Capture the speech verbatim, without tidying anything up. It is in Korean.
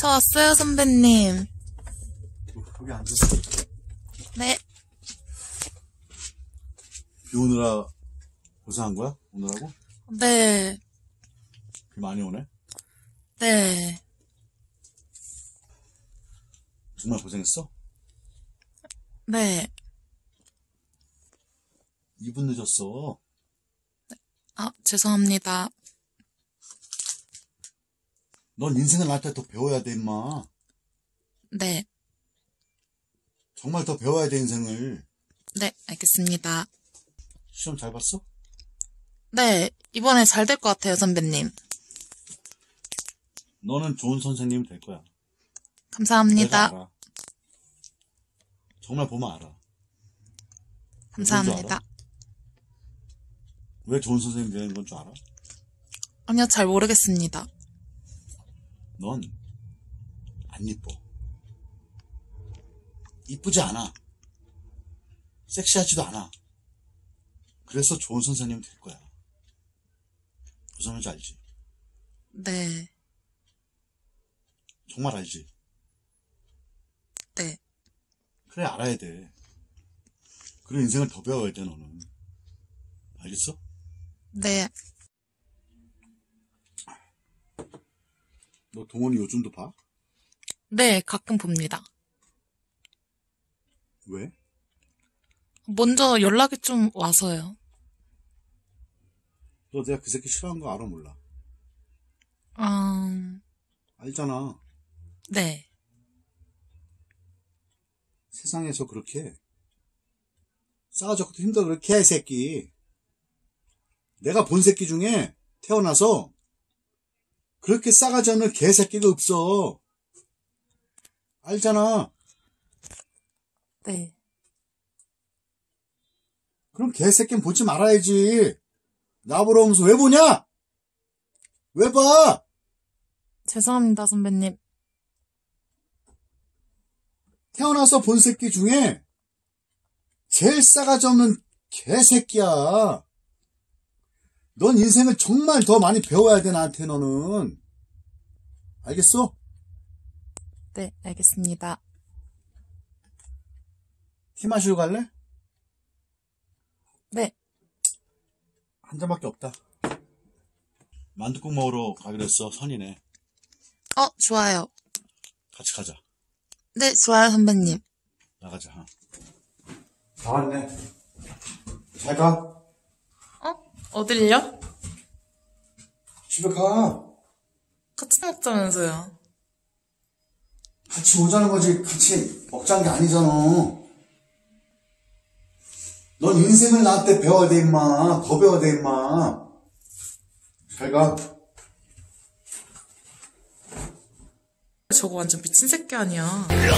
저 왔어요, 선배님. 거기 앉으세요. 네. 비 오느라 고생한 거야? 오느라고? 네. 비 많이 오네? 네. 정말 고생했어? 네. 이 분 늦었어. 네. 아, 죄송합니다. 넌 인생을 나한테 더 배워야 돼, 임마. 네. 정말 더 배워야 돼, 인생을. 네, 알겠습니다. 시험 잘 봤어? 네, 이번에 잘 될 것 같아요, 선배님. 너는 좋은 선생님이 될 거야. 감사합니다. 내가 알아. 정말 보면 알아. 감사합니다. 알아? 왜 좋은 선생님이 되는 건 줄 알아? 아니요, 잘 모르겠습니다. 넌 안 이뻐. 이쁘지 않아. 섹시하지도 않아. 그래서 좋은 선생님이 될 거야. 무슨 말인지 알지? 네. 정말 알지? 네. 그래, 알아야 돼. 그리고 인생을 더 배워야 돼, 너는. 알겠어? 네. 너 동원이 요즘도 봐? 네, 가끔 봅니다. 왜? 먼저 연락이 좀 와서요. 너 내가 그 새끼 싫어하는 거 알아, 몰라? 아... 음... 알잖아. 네. 세상에서 그렇게 싸가지고 힘들어 그렇게 해, 새끼. 내가 본 새끼 중에 태어나서 그렇게 싸가지 않는 개새끼가 없어. 알잖아. 네. 그럼 개새끼는 보지 말아야지. 나보러 오면서 왜 보냐? 왜 봐? 죄송합니다, 선배님. 태어나서 본 새끼 중에 제일 싸가지 없는 개새끼야. 넌 인생을 정말 더 많이 배워야 돼, 나한테, 너는. 알겠어? 네, 알겠습니다. 티 마시러 갈래? 네. 한 잔밖에 없다. 만둣국 먹으러 가기로 했어, 선이네. 어, 좋아요. 같이 가자. 네, 좋아요, 선배님. 나가자. 다 왔네. 잘 가. 어딜요? 집에 가. 같이 먹자면서요. 같이 오자는 거지, 같이 먹자는 게 아니잖아. 넌 인생을 나한테 배워야 돼, 임마. 더 배워야 돼, 임마. 잘 가. 저거 완전 미친 새끼 아니야.